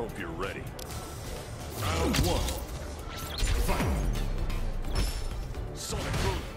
Hope you're ready. Round one. Fight. Sonic Boom. Yeah!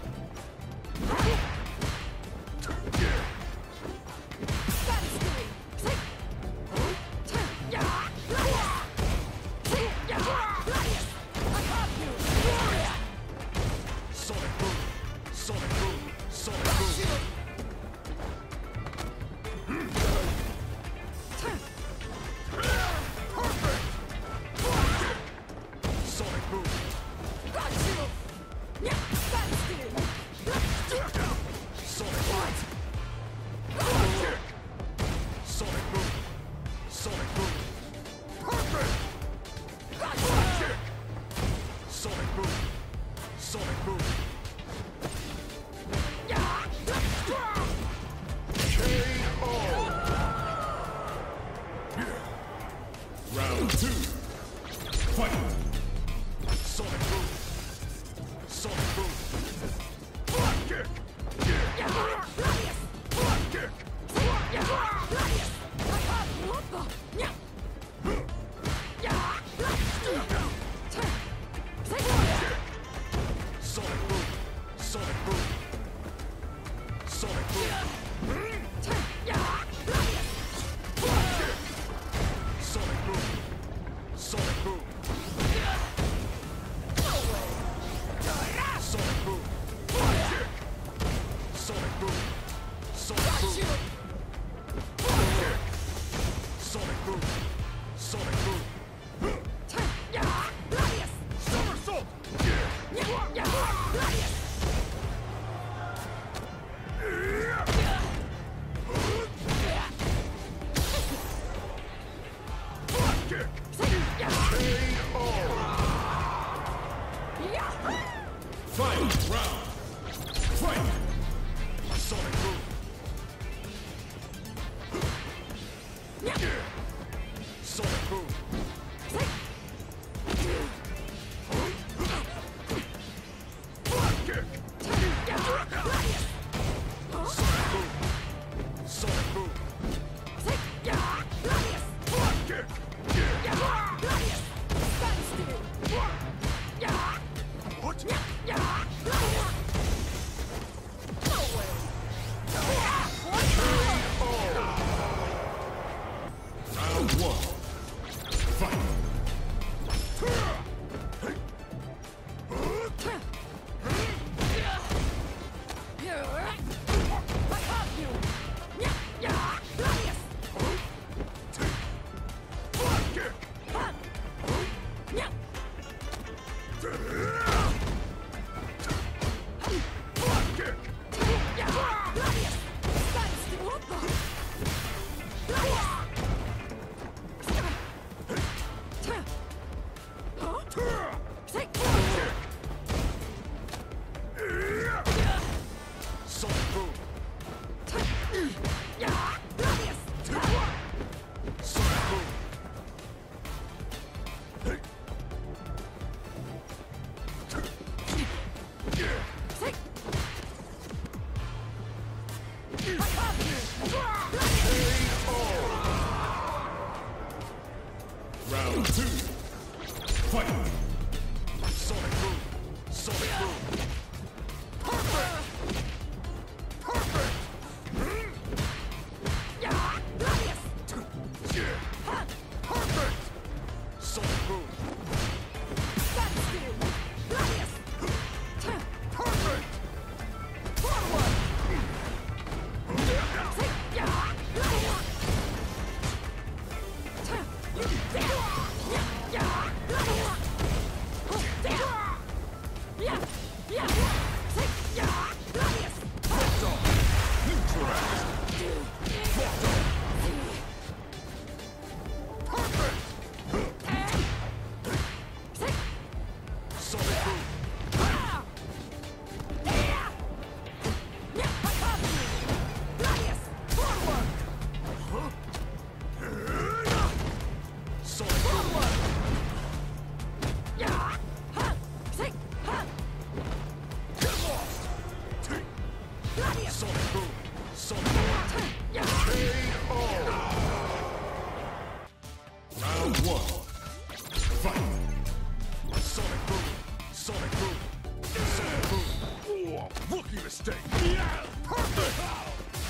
mistake. Yeah, perfect.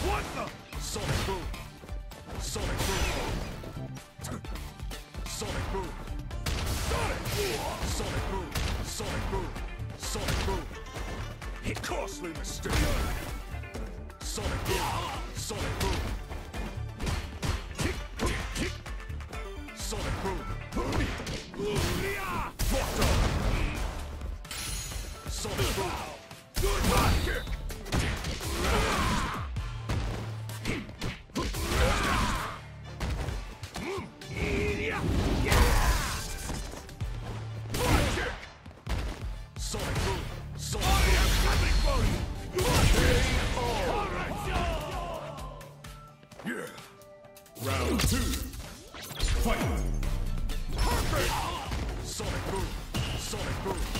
What the? Sonic boom. Sonic boom. Sonic boom. Sonic. Sonic boom. Sonic boom. Sonic boom. He costly mistake. Sonic boom. Sonic boom. Sonic boom. Locked up. Sonic boom. Perfect!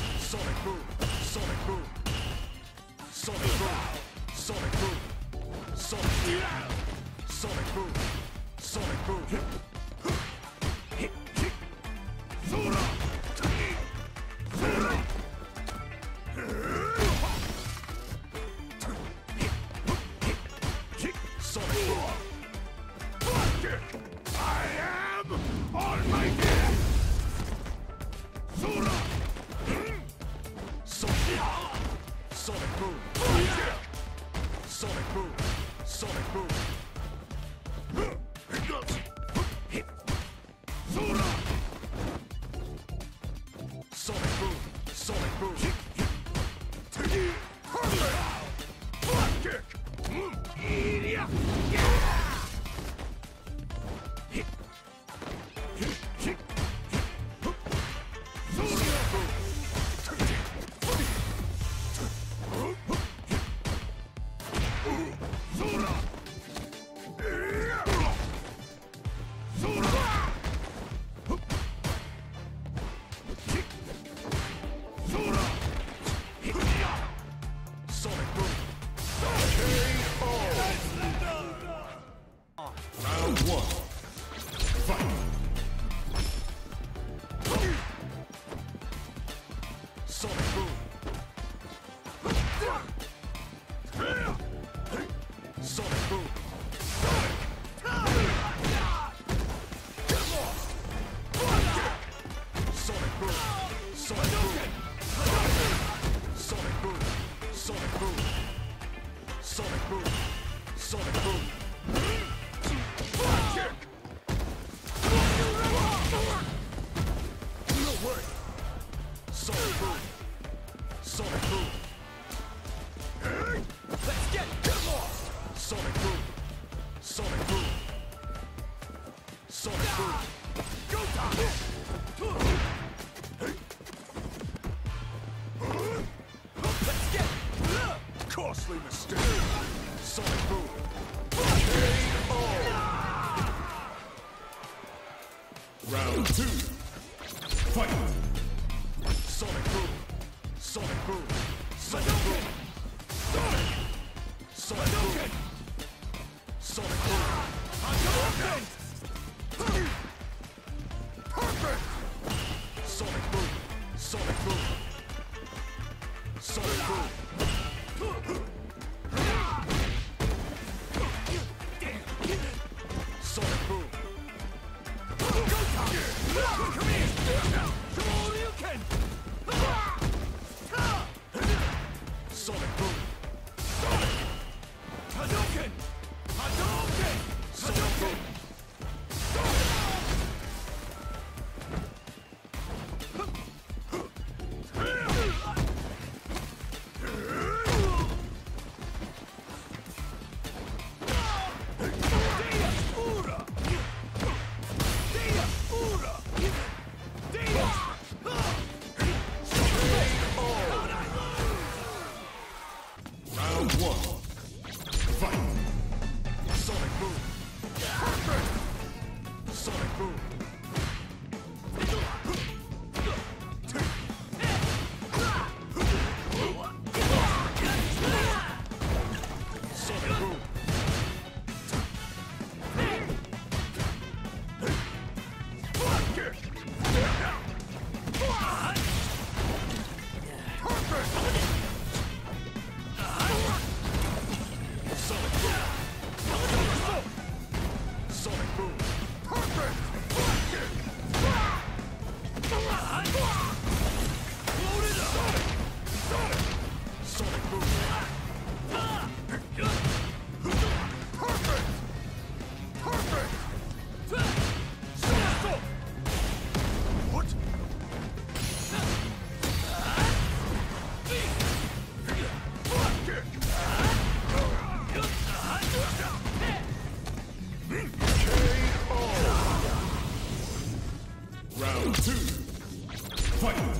Round two. Fight!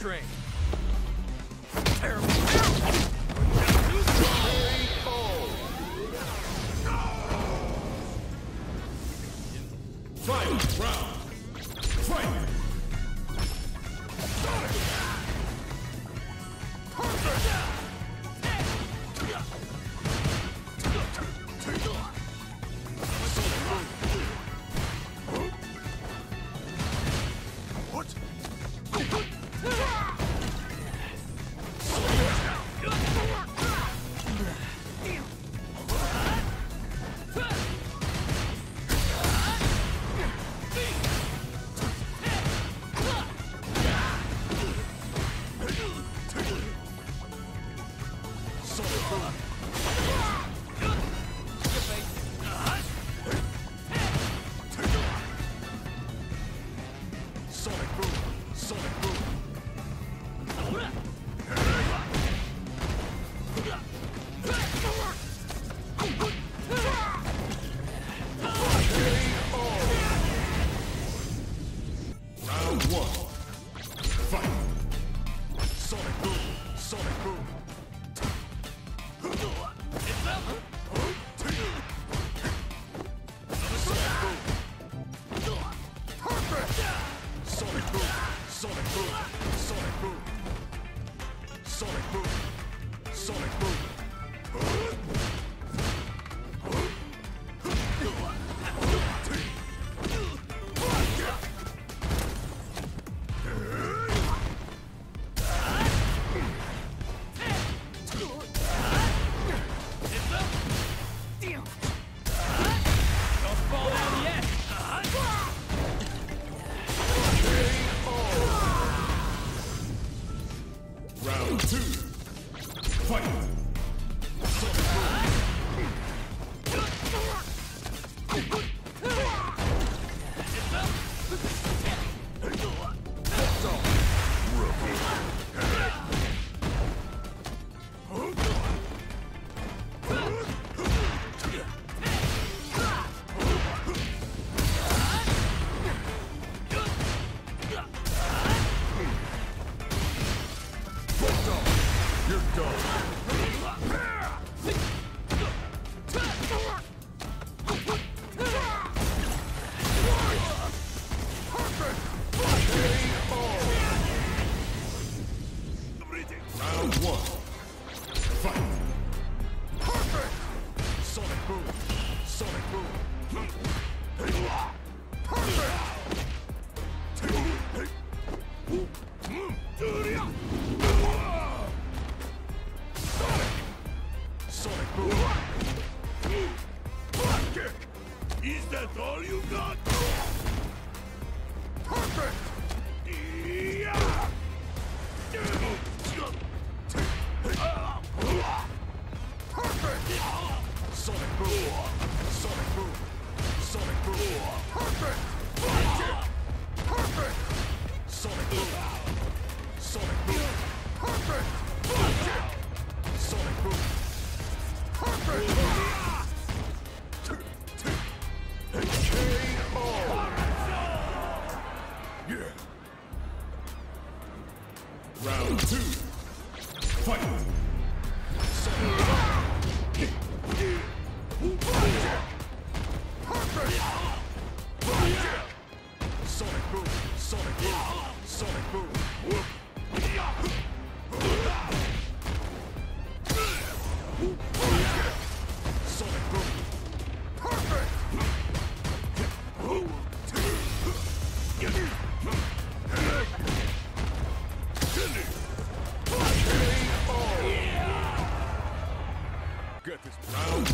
Train. Terrible. Very cold. Fight round. Fight.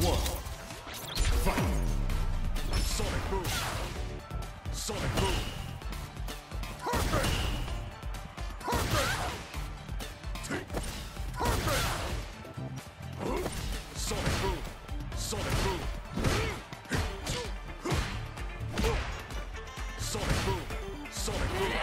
one. Fight! Sonic boom! Sonic boom! Perfect! Perfect! Perfect! Huh? Sonic boom! Sonic boom! Sonic boom! Sonic boom! Sonic boom! Sonic boom!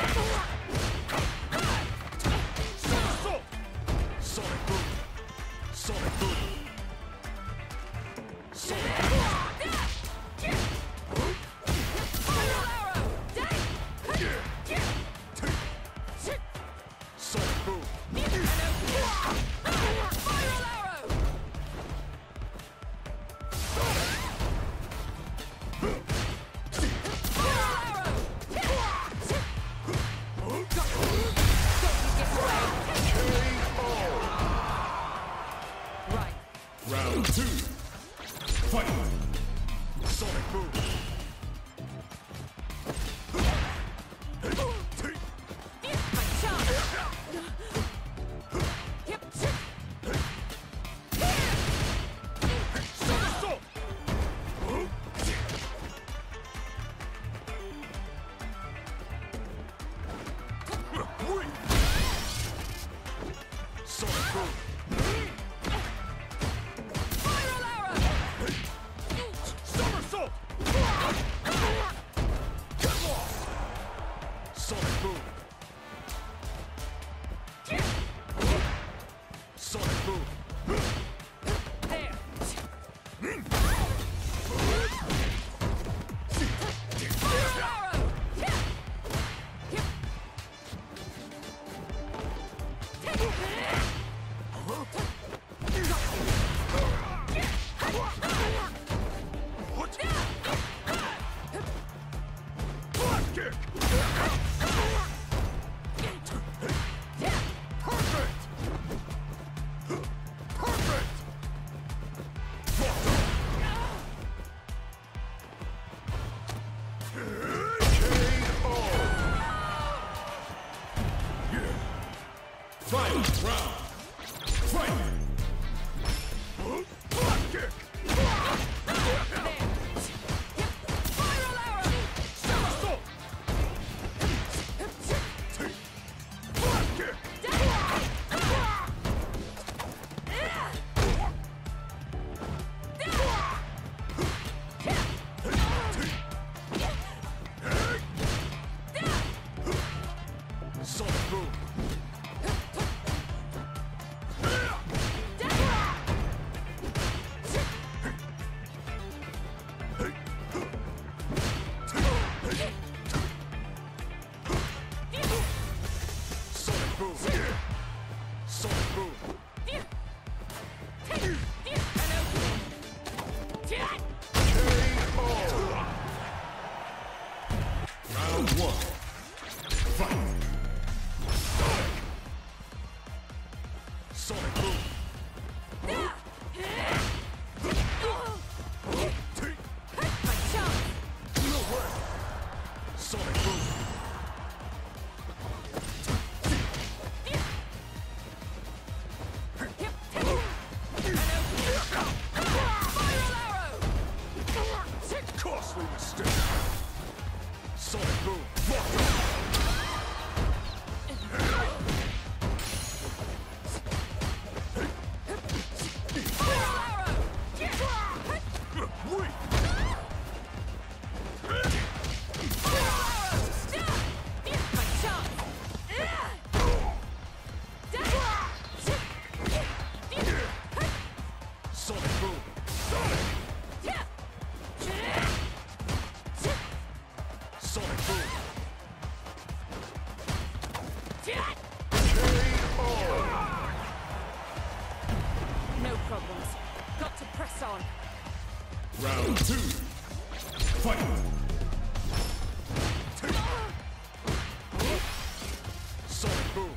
Round two, fight! Sonic boom! Sonic boom! Sonic boom! Sonic boom! There! Fight! Round! Fight! Sonic boom! K.O. Round one. Fight! Sonic! Sonic boom! Sonic boom! Sonic boom! Sonic boom! Sonic! Sonic boom! K.O. No problems. Got to press on. Round two. Fight! Sonic boom!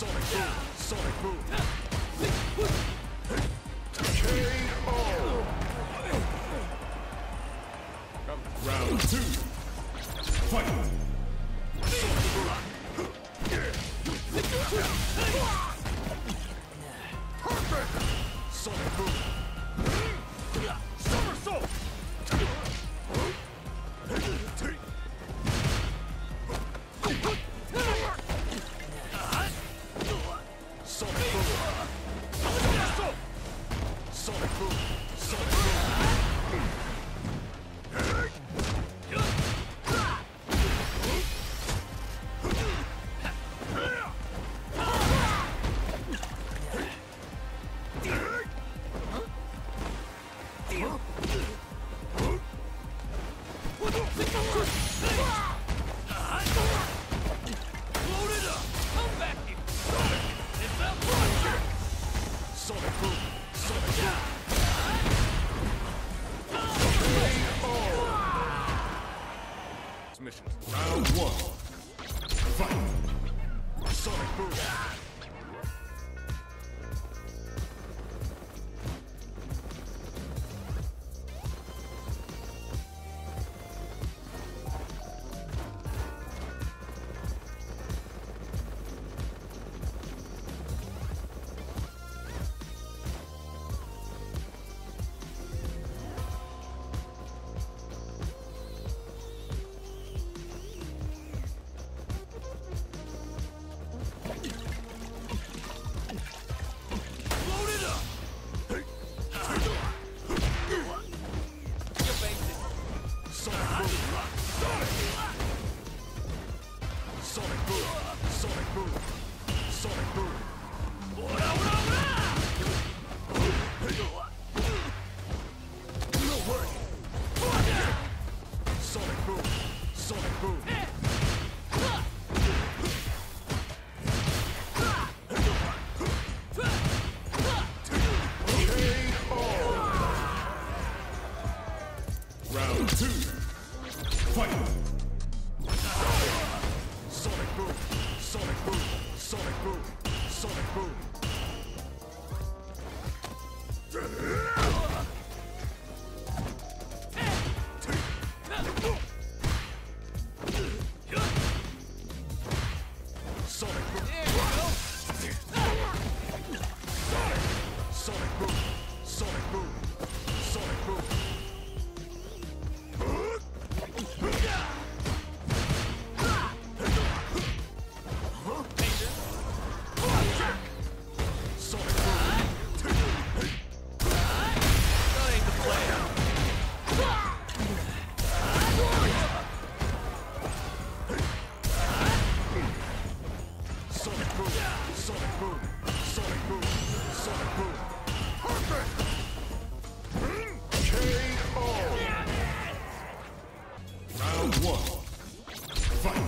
Sonic boom. KO. Round 2. Fight. Sonic boom. Somersault. Sonic boom. Perfect. KO. Yeah. Round 1. Fight.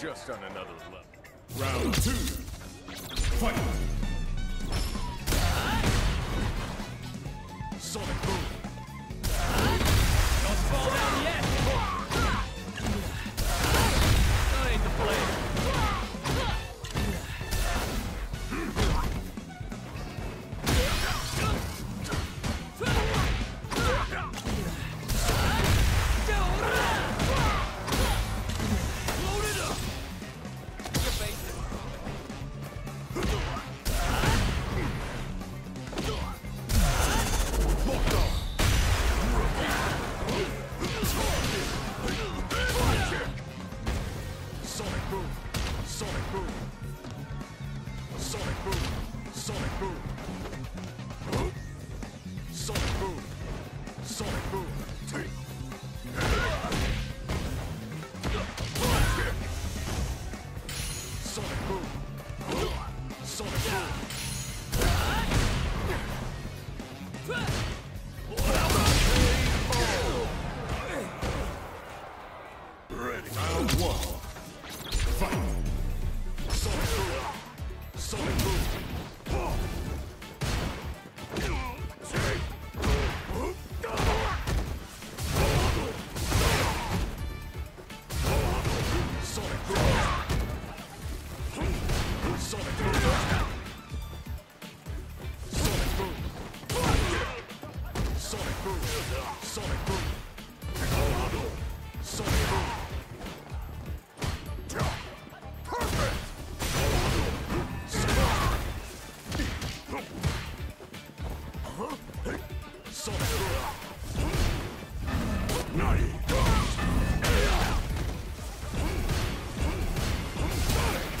Just on another level. Round 2. Fight. Sonic boom. Don't fall down yet. That ain't the play. boom. Sonic boom. Sonic boom. Take. Sonic boom. Sonic boom. Ready. Round one. Fight. Sonic boom.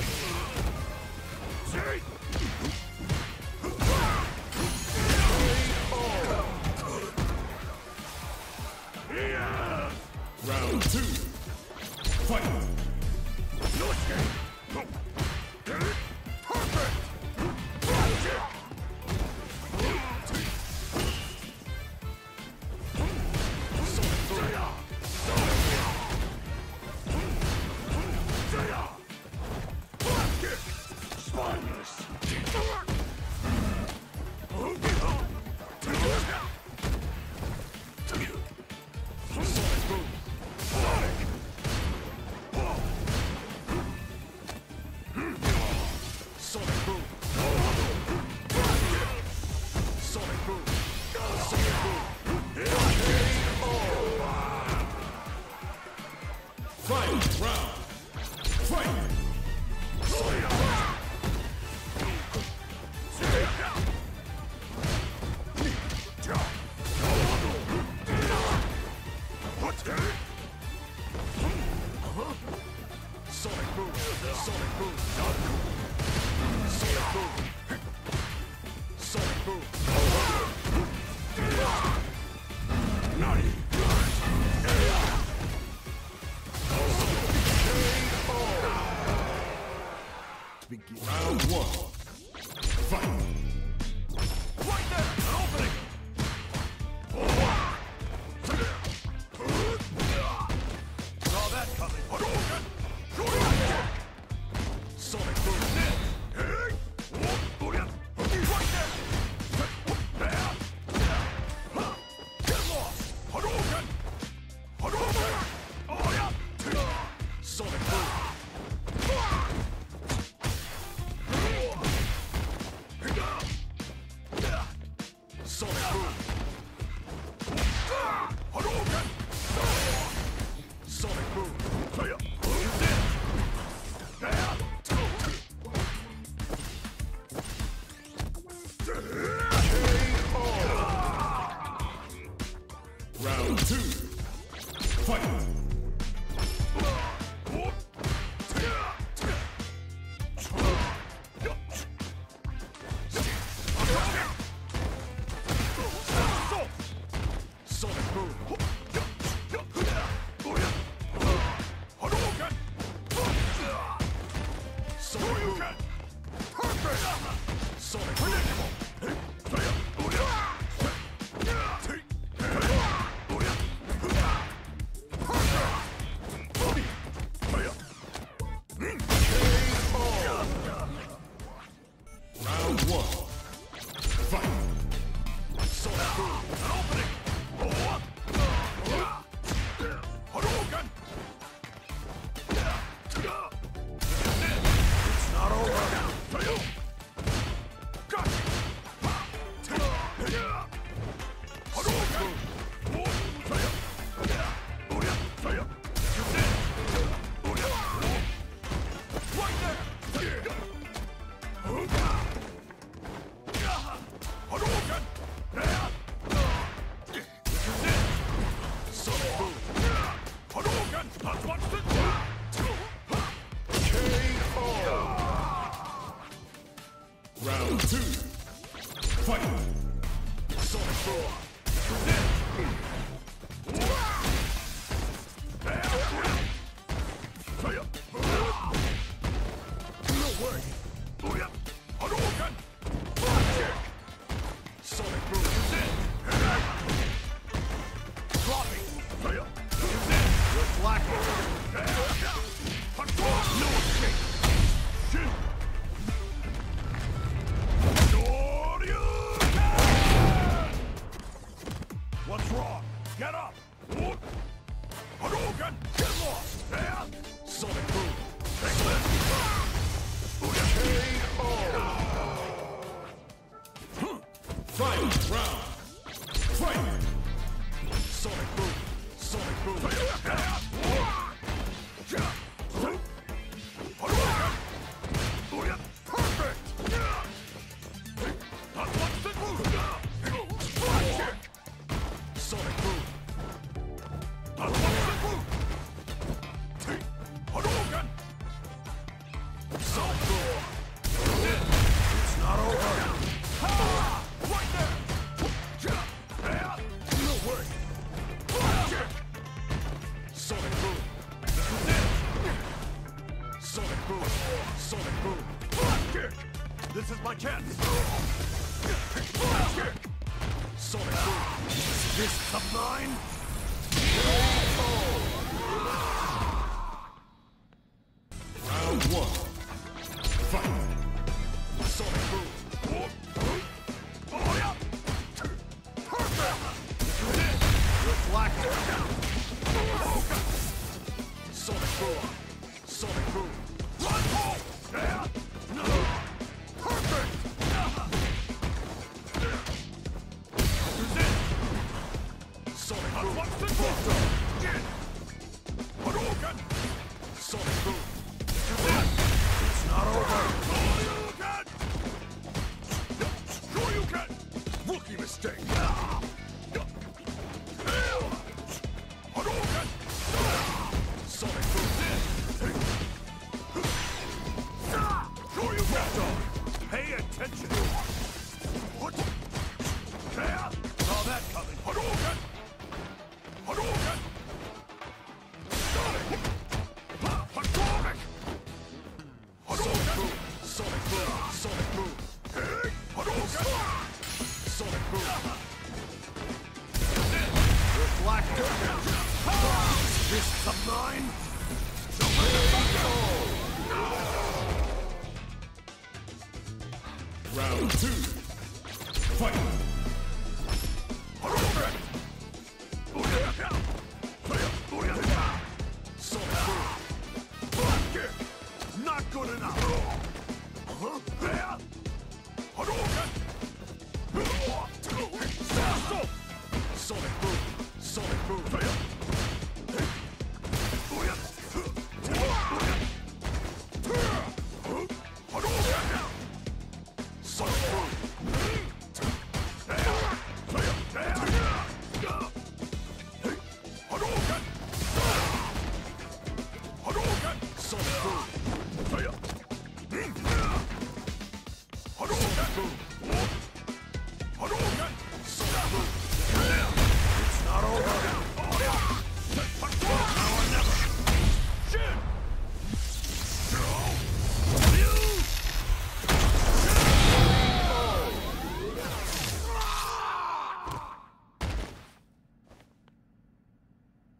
Round two, fight! Perfect! Fight! Round! Fight! Round one. Fight! Right there! An opening! Saw that coming! Sonic boom! Right there! Get lost! Sonic boom! Round two, fight! Round two.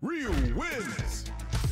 Ryu wins!